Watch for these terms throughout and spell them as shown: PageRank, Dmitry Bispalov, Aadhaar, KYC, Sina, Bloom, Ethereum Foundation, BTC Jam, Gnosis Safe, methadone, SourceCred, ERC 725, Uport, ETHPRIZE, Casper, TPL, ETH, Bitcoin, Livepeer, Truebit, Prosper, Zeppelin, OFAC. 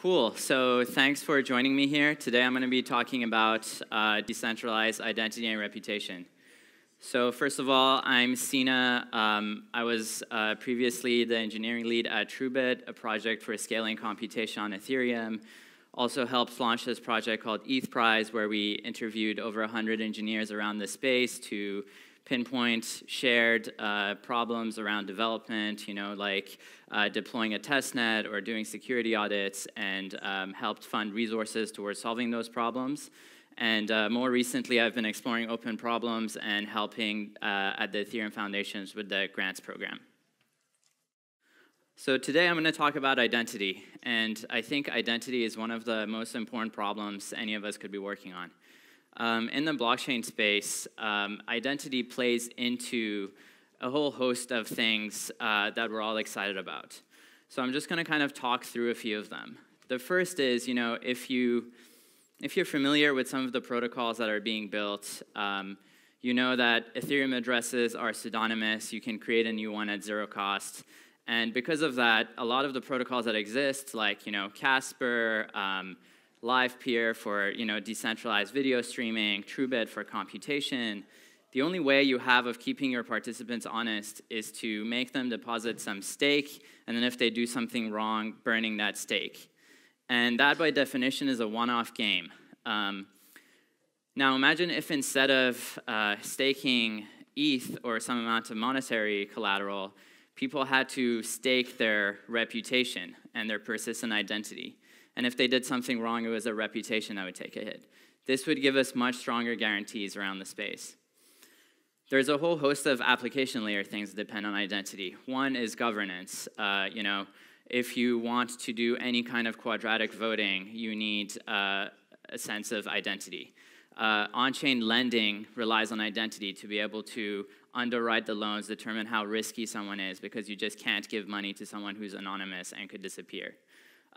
Cool. So thanks for joining me here. Today I'm going to be talking about decentralized identity and reputation. So first of all, I'm Sina. I was previously the engineering lead at Truebit, a project for scaling computation on Ethereum. Also helped launch this project called ETHPRIZE, where we interviewed over 100 engineers around the space to pinpoint shared problems around development, you know, like deploying a test net or doing security audits, and helped fund resources towards solving those problems. And more recently, I've been exploring open problems and helping at the Ethereum Foundation with the grants program. So today I'm going to talk about identity. And I think identity is one of the most important problems any of us could be working on. In the blockchain space, identity plays into a whole host of things that we're all excited about. So I'm just going to kind of talk through a few of them. The first is, you know, if you're familiar with some of the protocols that are being built, you know that Ethereum addresses are pseudonymous. You can create a new one at zero cost. And because of that, a lot of the protocols that exist, like, you know, Casper, Livepeer for, you know, decentralized video streaming, Truebit for computation, the only way you have of keeping your participants honest is to make them deposit some stake, and then if they do something wrong, burning that stake. And that, by definition, is a one-off game. Now, imagine if instead of staking ETH or some amount of monetary collateral, people had to stake their reputation and their persistent identity. And if they did something wrong, it was their reputation that would take a hit. This would give us much stronger guarantees around the space. There's a whole host of application layer things that depend on identity. One is governance. You know, if you want to do any kind of quadratic voting, you need a sense of identity. On-chain lending relies on identity to be able to underwrite the loans, determine how risky someone is, because you just can't give money to someone who's anonymous and could disappear.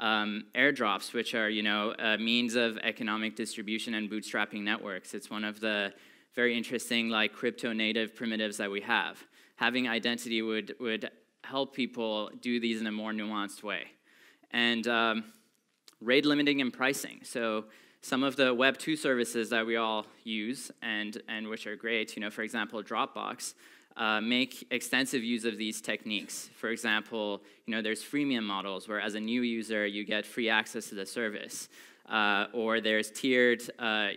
Airdrops, which are, you know, a means of economic distribution and bootstrapping networks. It's one of the very interesting, like, crypto-native primitives that we have. Having identity would help people do these in a more nuanced way. And rate limiting and pricing. So some of the Web 2 services that we all use and which are great, you know, for example, Dropbox, make extensive use of these techniques. For example, you know, there's freemium models where as a new user you get free access to the service, or there's tiered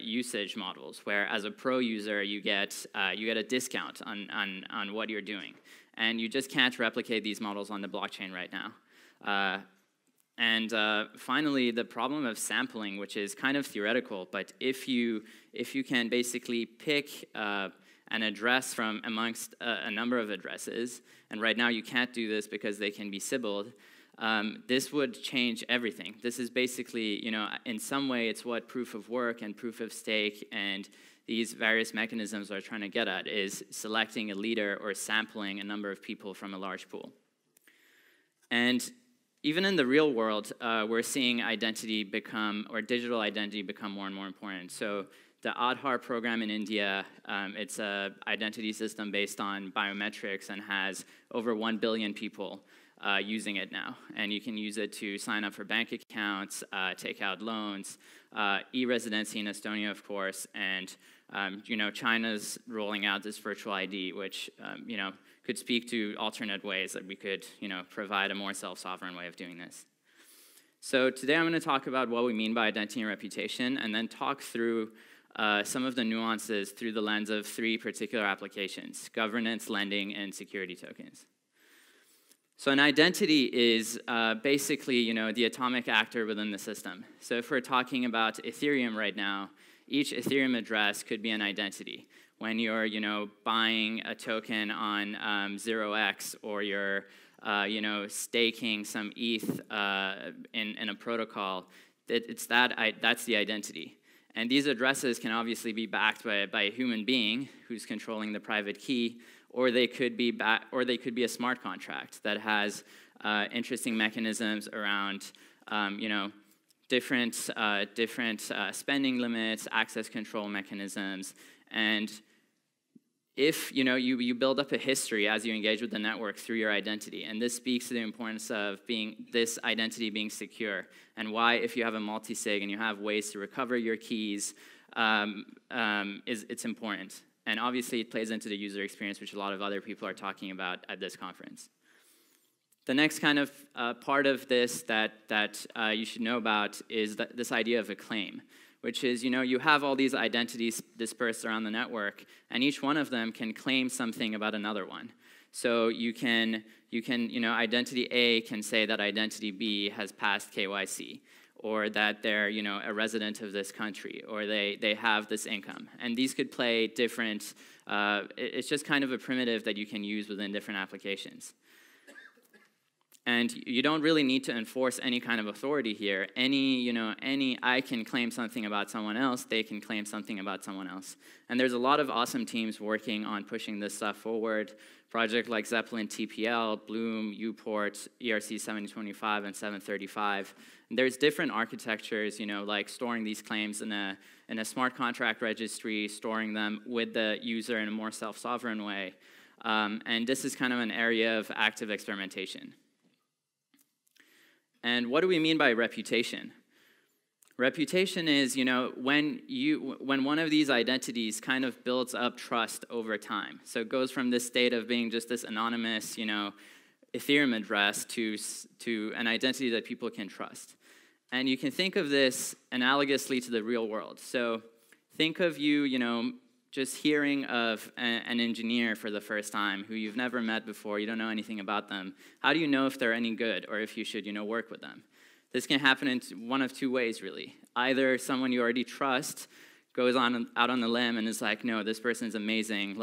usage models where as a pro user you get a discount on what you're doing, and you just can't replicate these models on the blockchain right now. And finally, the problem of sampling, which is kind of theoretical, but if you can basically pick an address from amongst a number of addresses, and right now you can't do this because they can be sibled, this would change everything. This is basically, you know, in some way it's what proof of work and proof of stake and these various mechanisms are trying to get at, is selecting a leader or sampling a number of people from a large pool. And even in the real world, we're seeing identity become, or digital identity become more and more important. So the Aadhaar program in India, it's an identity system based on biometrics and has over 1 billion people using it now. And you can use it to sign up for bank accounts, take out loans, e-residency in Estonia, of course, and you know, China's rolling out this virtual ID, which you know, could speak to alternate ways that we could, you know, provide a more self-sovereign way of doing this. So today I'm going to talk about what we mean by identity and reputation, and then talk through some of the nuances through the lens of three particular applications: governance, lending, and security tokens. So an identity is basically, you know, the atomic actor within the system. So if we're talking about Ethereum right now, each Ethereum address could be an identity. When you're, you know, buying a token on 0x, or you're, you know, staking some ETH in a protocol, that's the identity. And these addresses can obviously be backed by a human being who's controlling the private key, or they could be a smart contract that has interesting mechanisms around, you know, different spending limits, access control mechanisms, and if you build up a history as you engage with the network through your identity. And this speaks to the importance of this identity being secure, and why if you have a multi-sig and you have ways to recover your keys, it's important. And obviously it plays into the user experience, which a lot of other people are talking about at this conference. The next kind of part of this that you should know about is this idea of a claim, which is, you have all these identities dispersed around the network, and each one of them can claim something about another one. So you can identity A can say that identity B has passed KYC, or that they're, a resident of this country, or they have this income. And these could play different, it's just kind of a primitive that you can use within different applications. And you don't really need to enforce any kind of authority here. I can claim something about someone else, they can claim something about someone else. And there's a lot of awesome teams working on pushing this stuff forward. Projects like Zeppelin, TPL, Bloom, Uport, ERC 725 and 735. And there's different architectures, like storing these claims in a smart contract registry, storing them with the user in a more self-sovereign way. And this is kind of an area of active experimentation. And what do we mean by reputation? Reputation is, when one of these identities kind of builds up trust over time. So it goes from this state of being just this anonymous, Ethereum address to an identity that people can trust. And you can think of this analogously to the real world. So think of just hearing of an engineer for the first time who you've never met before, you don't know anything about them. How do you know if they're any good or if you should, work with them? This can happen in one of two ways, really. Either someone you already trust goes out on the limb and is like, no, this person's amazing,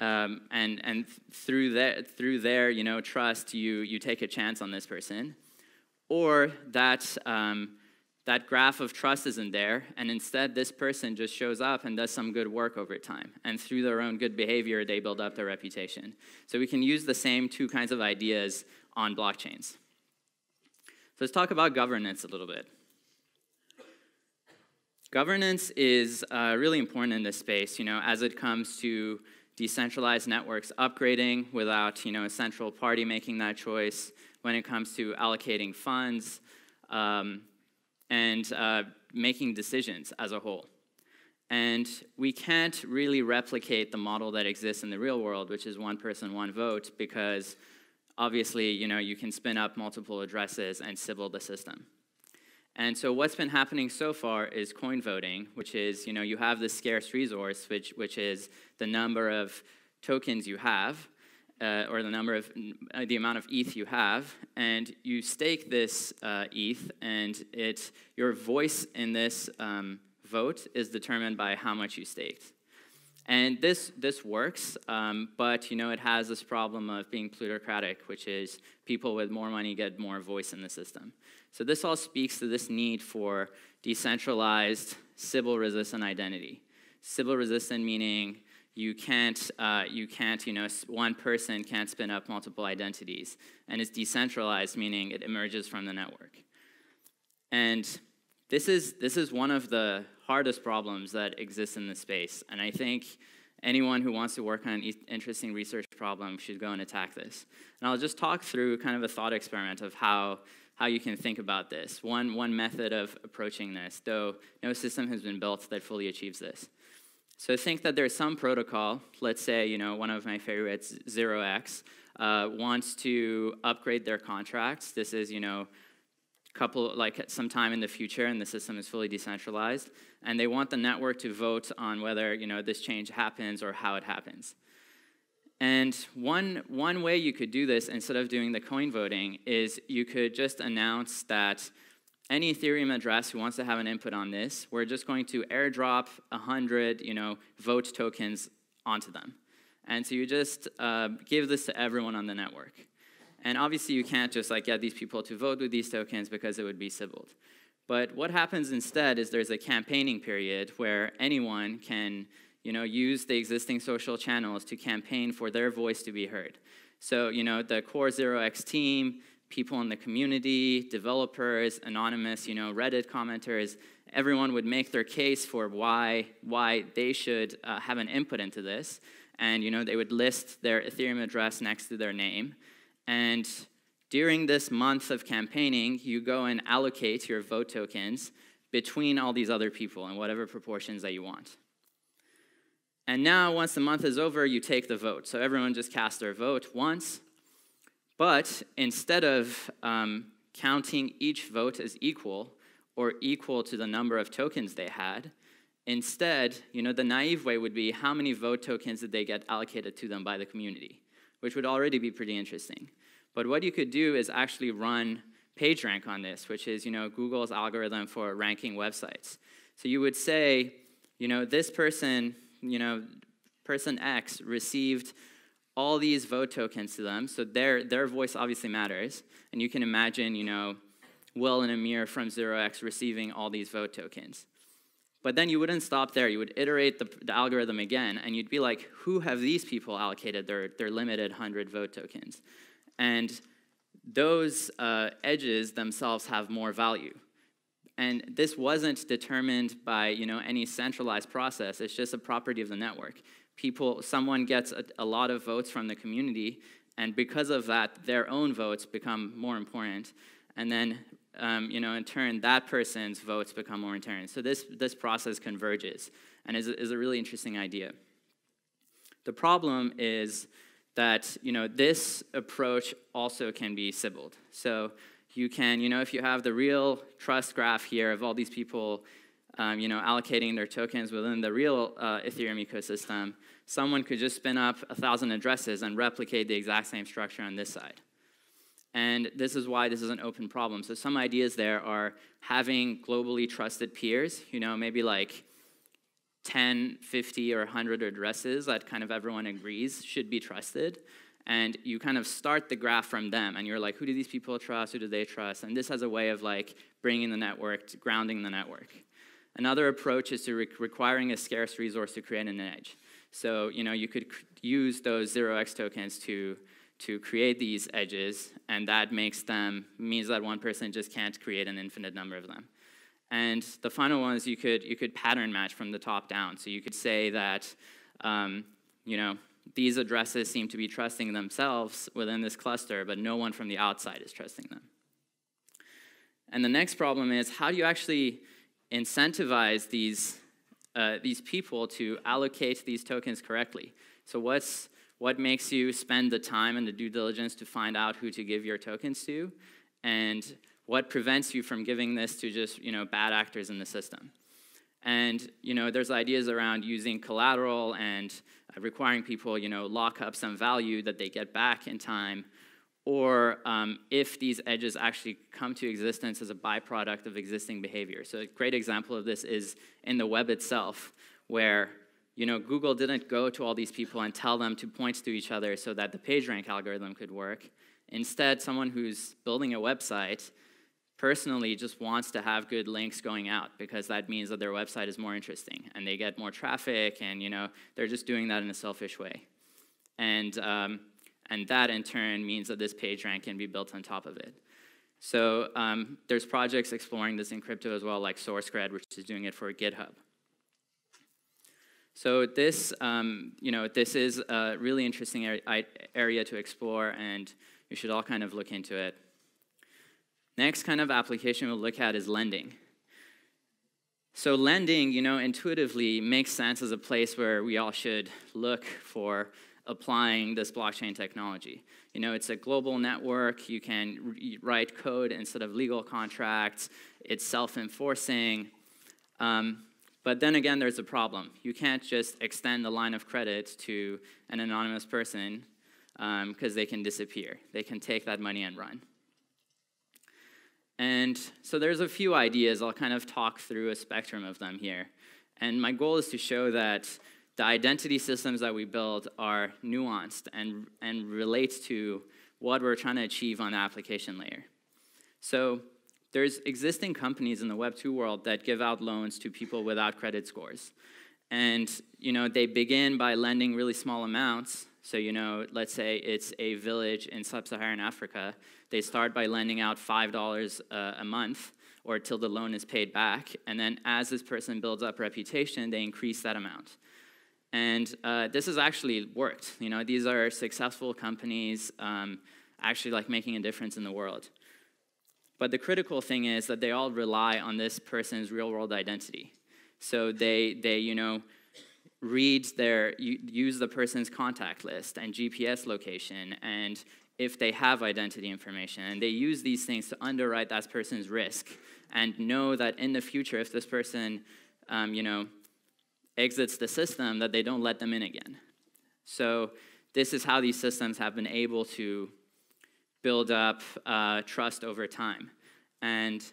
and through their trust, you take a chance on this person, or that graph of trust isn't there, and instead this person just shows up and does some good work over time. And through their own good behavior, they build up their reputation. So we can use the same two kinds of ideas on blockchains. So let's talk about governance a little bit. Governance is really important in this space, as it comes to decentralized networks upgrading without, a central party making that choice, when it comes to allocating funds, and making decisions as a whole. And we can't really replicate the model that exists in the real world, which is one person, one vote, because obviously, you can spin up multiple addresses and civil the system. And so what's been happening so far is coin voting, which is, you have this scarce resource, which is the number of tokens you have, or the amount of ETH you have, and you stake this ETH, and your voice in this vote is determined by how much you staked. And this works, but it has this problem of being plutocratic, which is people with more money get more voice in the system. So this all speaks to this need for decentralized, civil-resistant identity. Civil-resistant meaning one person can't spin up multiple identities. And it's decentralized, meaning it emerges from the network. And this is one of the hardest problems that exists in this space. And I think anyone who wants to work on an interesting research problem should go and attack this. And I'll just talk through kind of a thought experiment of how you can think about this. One method of approaching this, though no system has been built that fully achieves this. So think that there's some protocol, let's say, one of my favorites, 0x, wants to upgrade their contracts. This is, sometime in the future, and the system is fully decentralized, and they want the network to vote on whether, this change happens or how it happens. And one way you could do this, instead of doing the coin voting, is you could just announce that any Ethereum address who wants to have an input on this, we're just going to airdrop 100, vote tokens onto them. And so you just give this to everyone on the network. And obviously you can't just get these people to vote with these tokens because it would be civiled. But what happens instead is there's a campaigning period where anyone can use the existing social channels to campaign for their voice to be heard. So the core 0x team, people in the community, developers, anonymous, Reddit commenters, everyone would make their case for why they should have an input into this. and they would list their Ethereum address next to their name. And during this month of campaigning, you go and allocate your vote tokens between all these other people in whatever proportions that you want. And now, once the month is over, you take the vote. So everyone just cast their vote once. But instead of counting each vote as equal, or equal to the number of tokens they had, instead, the naive way would be how many vote tokens did they get allocated to them by the community, which would already be pretty interesting. But what you could do is actually run PageRank on this, which is Google's algorithm for ranking websites. So you would say, this person, person X received all these vote tokens to them, so their voice obviously matters. And you can imagine, Will and Amir from 0x receiving all these vote tokens. But then you wouldn't stop there. You would iterate the algorithm again, and you'd be like, who have these people allocated their limited 100 vote tokens? And those edges themselves have more value. And this wasn't determined by any centralized process. It's just a property of the network. Someone gets a lot of votes from the community, and because of that, their own votes become more important. And then, in turn, that person's votes become more important. So this process converges, and is a really interesting idea. The problem is that, this approach also can be sibled. So you can, if you have the real trust graph here of all these people, allocating their tokens within the real Ethereum ecosystem, someone could just spin up 1,000 addresses and replicate the exact same structure on this side. And this is why this is an open problem. So some ideas there are having globally trusted peers, maybe like 10, 50, or 100 addresses that kind of everyone agrees should be trusted. And you kind of start the graph from them. And you're like, who do these people trust? Who do they trust? And this has a way of bringing the network, grounding the network. Another approach is to requiring a scarce resource to create an edge. So you could use those 0x tokens to create these edges, and that means that one person just can't create an infinite number of them. And the final one is you could pattern match from the top down. So you could say that these addresses seem to be trusting themselves within this cluster, but no one from the outside is trusting them. And the next problem is, how do you actually incentivize these people to allocate these tokens correctly? So what makes you spend the time and the due diligence to find out who to give your tokens to? And what prevents you from giving this to just bad actors in the system? And there's ideas around using collateral and requiring people lock up some value that they get back in time. Or if these edges actually come to existence as a byproduct of existing behavior. So a great example of this is in the web itself, where Google didn't go to all these people and tell them to point to each other so that the PageRank algorithm could work. Instead, someone who's building a website personally just wants to have good links going out, because that means that their website is more interesting, and they get more traffic, and they're just doing that in a selfish way. And that, in turn, means that this PageRank can be built on top of it. So there's projects exploring this in crypto as well, like SourceCred, which is doing it for GitHub. So this, this is a really interesting area to explore, and you should all kind of look into it. Next kind of application we'll look at is lending. So lending, intuitively makes sense as a place where we all should look for applying this blockchain technology. It's a global network. You can write code instead of legal contracts. It's self-enforcing. But then again, there's a problem. You can't just extend the line of credit to an anonymous person, because they can disappear. They can take that money and run. And so there's a few ideas. I'll kind of talk through a spectrum of them here. And my goal is to show that the identity systems that we build are nuanced and relate to what we're trying to achieve on the application layer. So there's existing companies in the Web 2 world that give out loans to people without credit scores. And they begin by lending really small amounts. So let's say it's a village in sub-Saharan Africa. They start by lending out $5 a month, or till the loan is paid back. And then as this person builds up reputation, they increase that amount. And this has actually worked. You know, these are successful companies actually like making a difference in the world. But the critical thing is that they all rely on this person's real-world identity. So they you know, read their, use the person's contact list and GPS location, and if they have identity information, and they use these things to underwrite that person's risk and know that in the future, if this person, you know, exits the system, that they don't let them in again. So this is how these systems have been able to build up trust over time. And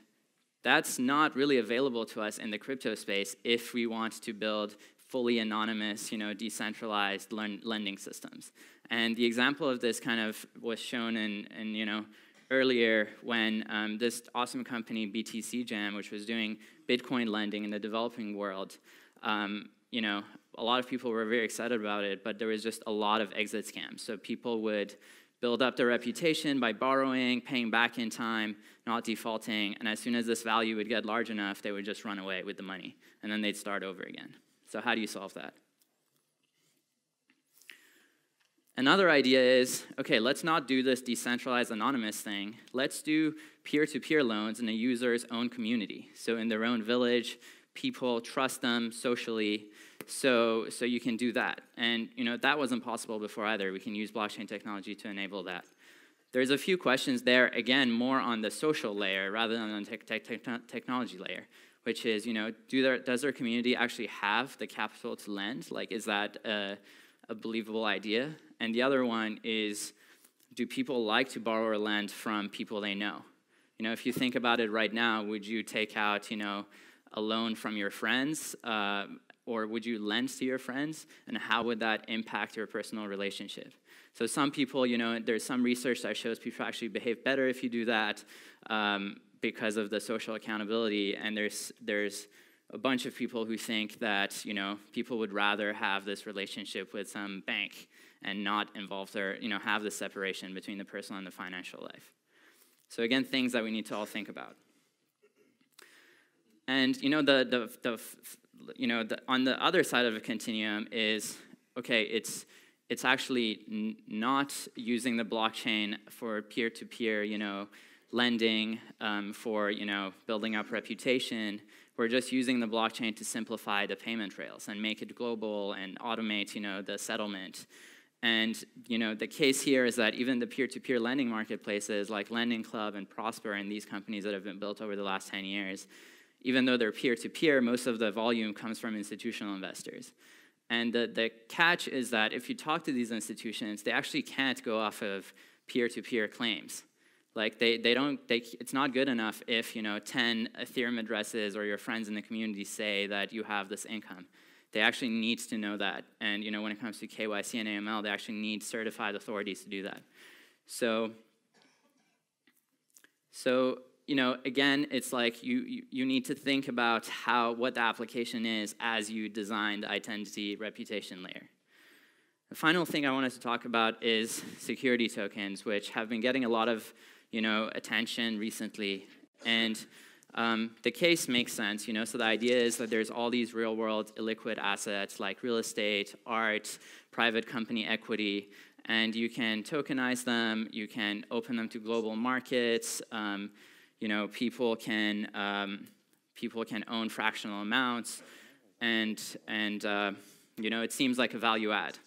that's not really available to us in the crypto space if we want to build fully anonymous, you know, decentralized lending systems. And the example of this kind of was shown in you know, earlier when this awesome company, BTC Jam, which was doing Bitcoin lending in the developing world, you know, a lot of people were very excited about it, but there was just a lot of exit scams. So people would build up their reputation by borrowing, paying back in time, not defaulting, and as soon as this value would get large enough, they would just run away with the money, and then they'd start over again. So how do you solve that? Another idea is, okay, let's not do this decentralized anonymous thing. Let's do peer-to-peer loans in a user's own community. So in their own village, people trust them socially, so you can do that. And you know, that wasn't possible before either. We can use blockchain technology to enable that. There's a few questions there, again, more on the social layer rather than on the technology layer, which is, you know, does their community actually have the capital to lend? Like, is that a believable idea? And the other one is, do people like to borrow or lend from people they know? You know, if you think about it right now, would you take out, you know, a loan from your friends, or would you lend to your friends? And how would that impact your personal relationship? So some people, you know, there's some research that shows people actually behave better if you do that because of the social accountability. And there's a bunch of people who think that, you know, people would rather have this relationship with some bank and not involve their, you know, have the separation between the personal and the financial life. So again, things that we need to all think about. And you know, on the other side of a continuum is, okay, it's actually not using the blockchain for peer-to-peer, you know, lending, for, you know, building up reputation. We're just using the blockchain to simplify the payment rails and make it global and automate, you know, the settlement. And you know, the case here is that even the peer-to-peer lending marketplaces like Lending Club and Prosper and these companies that have been built over the last 10 years, even though they're peer-to-peer, most of the volume comes from institutional investors. And the catch is that if you talk to these institutions, they actually can't go off of peer-to-peer claims. Like, it's not good enough if, you know, 10 Ethereum addresses or your friends in the community say that you have this income. They actually need to know that. And, you know, when it comes to KYC and AML, they actually need certified authorities to do that. So you know, again, it's like you need to think about what the application is as you design the identity reputation layer. The final thing I wanted to talk about is security tokens, which have been getting a lot of, you know, attention recently. And the case makes sense, you know. So the idea is that there's all these real-world illiquid assets like real estate, art, private company equity, and you can tokenize them. You can open them to global markets. You know, people can own fractional amounts, and you know, it seems like a value add.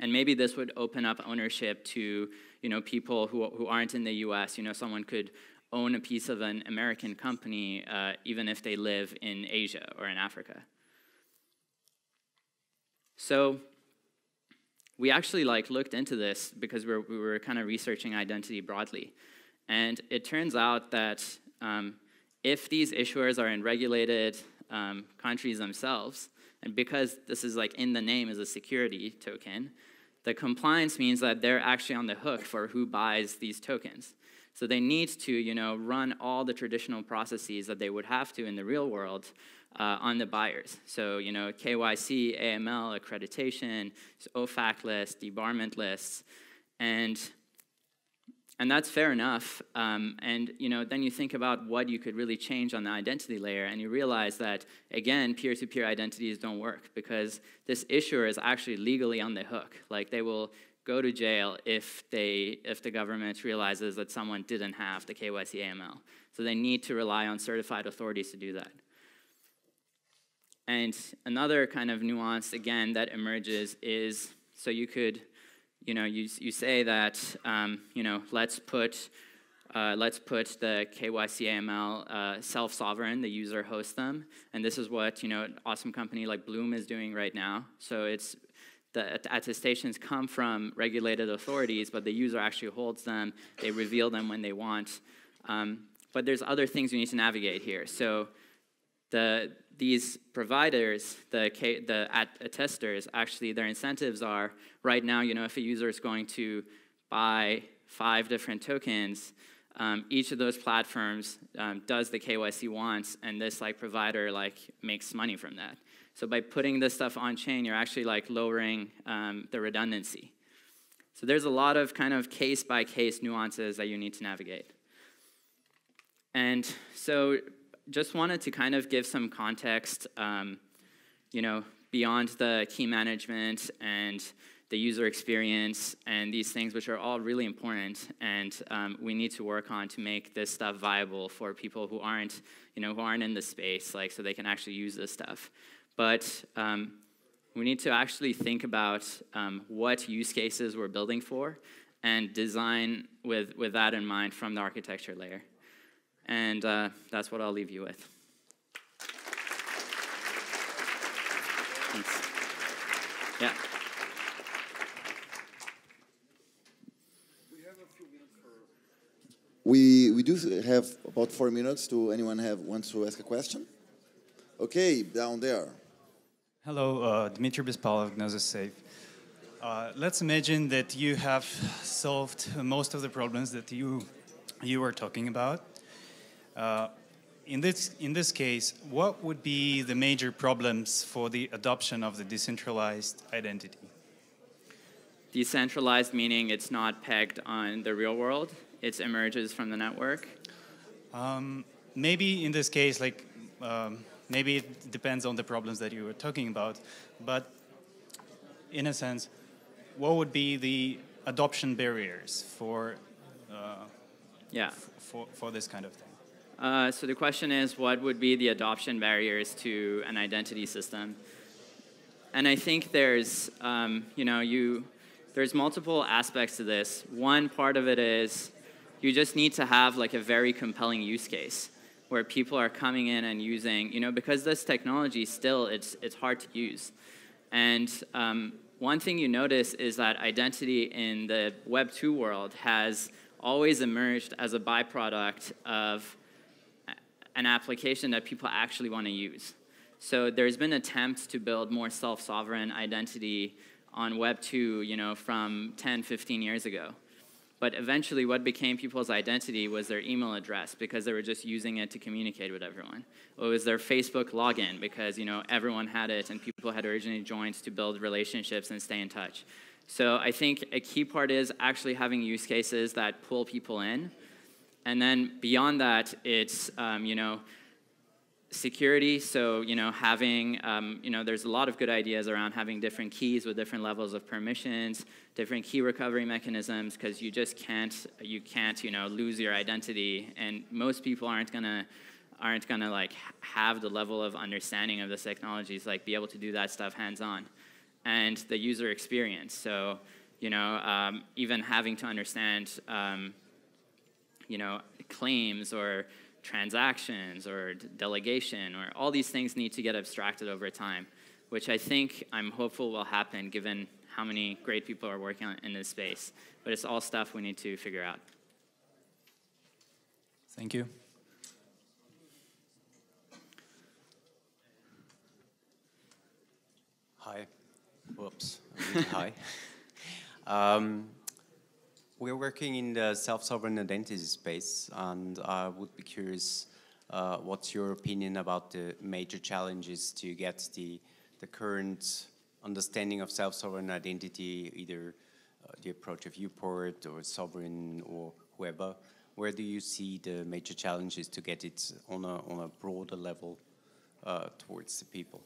And maybe this would open up ownership to, you know, people who aren't in the U.S. You know, someone could own a piece of an American company even if they live in Asia or in Africa. So we actually like looked into this because we were kind of researching identity broadly. And it turns out that if these issuers are in regulated countries themselves, and because this is like in the name is a security token, the compliance means that they're actually on the hook for who buys these tokens. So they need to, you know, run all the traditional processes that they would have to in the real world on the buyers. So, you know, KYC, AML, accreditation, OFAC lists, debarment lists, and And that's fair enough. And then you think about what you could really change on the identity layer, and you realize that, again, peer-to-peer identities don't work because this issuer is actually legally on the hook. Like, they will go to jail if the government realizes that someone didn't have the KYC AML. So they need to rely on certified authorities to do that. And another kind of nuance, again, that emerges is, so you could, you say that, let's put the KYC AML self-sovereign, the user hosts them. And this is what, an awesome company like Bloom is doing right now. So it's, the attestations come from regulated authorities, but the user actually holds them. They reveal them when they want. But there's other things you need to navigate here. So these providers, the attesters, actually their incentives are, right now, if a user is going to buy 5 different tokens, each of those platforms does the KYC once, and this provider makes money from that. So by putting this stuff on chain, you're actually lowering the redundancy. So there's a lot of kind of case-by-case nuances that you need to navigate. And so just wanted to kind of give some context, beyond the key management and the user experience and these things, which are all really important, and we need to work on to make this stuff viable for people who aren't, who aren't in the space, so they can actually use this stuff. But we need to actually think about what use cases we're building for and design with that in mind from the architecture layer. And that's what I'll leave you with. Thanks. Yeah. We do have about 4 minutes. Do anyone wants to ask a question? Okay, down there. Hello, Dmitry Bispalov, Gnosis Safe. Let's imagine that you have solved most of the problems that you were talking about. In this case, what would be the major problems for the adoption of the decentralized identity? Decentralized meaning it's not pegged on the real world; it emerges from the network. Maybe in this case, maybe it depends on the problems that you were talking about, but in a sense, what would be the adoption barriers for this kind of thing? So the question is, what would be the adoption barriers to an identity system? And I think there's there's multiple aspects to this. One part of it is you just need to have a very compelling use case where people are coming in and using, because this technology still, it's hard to use. And one thing you notice is that identity in the Web 2 world has always emerged as a byproduct of an application that people actually want to use. So there's been attempts to build more self-sovereign identity on Web 2, from 10, 15 years ago. But eventually, what became people's identity was their email address, because they were just using it to communicate with everyone. Or it was their Facebook login, because everyone had it, and people had originally joined to build relationships and stay in touch. So I think a key part is actually having use cases that pull people in. And then beyond that, it's security. So having there's a lot of good ideas around having different keys with different levels of permissions, different key recovery mechanisms, because you just can't lose your identity, and most people aren't gonna have the level of understanding of this technologies be able to do that stuff hands-on, and the user experience. So even having to understand claims or transactions or delegation or all these things need to get abstracted over time, which I think I'm hopeful will happen given how many great people are working on in this space. But it's all stuff we need to figure out. Thank you. Hi. Whoops. Hi. We're working in the self-sovereign identity space, and I would be curious what's your opinion about the major challenges to get the current understanding of self-sovereign identity, either the approach of Uport or Sovereign or Weber. Where do you see the major challenges to get it on a broader level towards the people?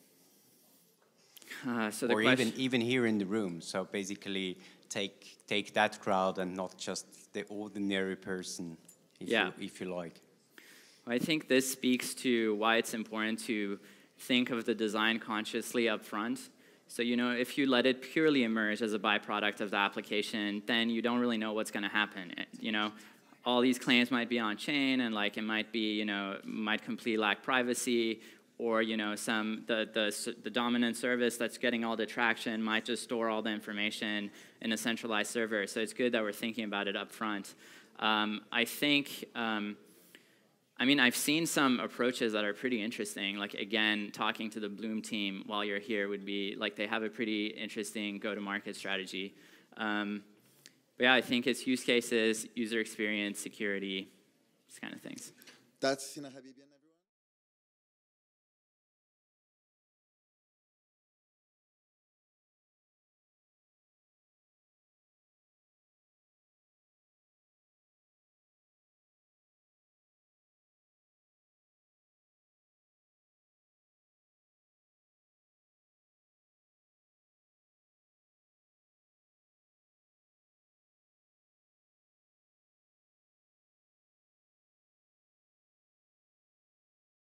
So the even here in the room. So basically, take that crowd and not just the ordinary person, if you like. I think this speaks to why it's important to think of the design consciously up front. So, you know, if you let it purely emerge as a byproduct of the application, then you don't really know what's going to happen. You know, all these claims might be on chain, and like it might be, you know, might completely lack privacy, or you know, the dominant service that's getting all the traction might just store all the information in a centralized server. So it's good that we're thinking about it up front. I think. I mean, I've seen some approaches that are pretty interesting. Like, again, talking to the Bloom team while you're here would be, like, they have a pretty interesting go-to-market strategy. But yeah, I think it's use cases, user experience, security, these kind of things. That's Sina.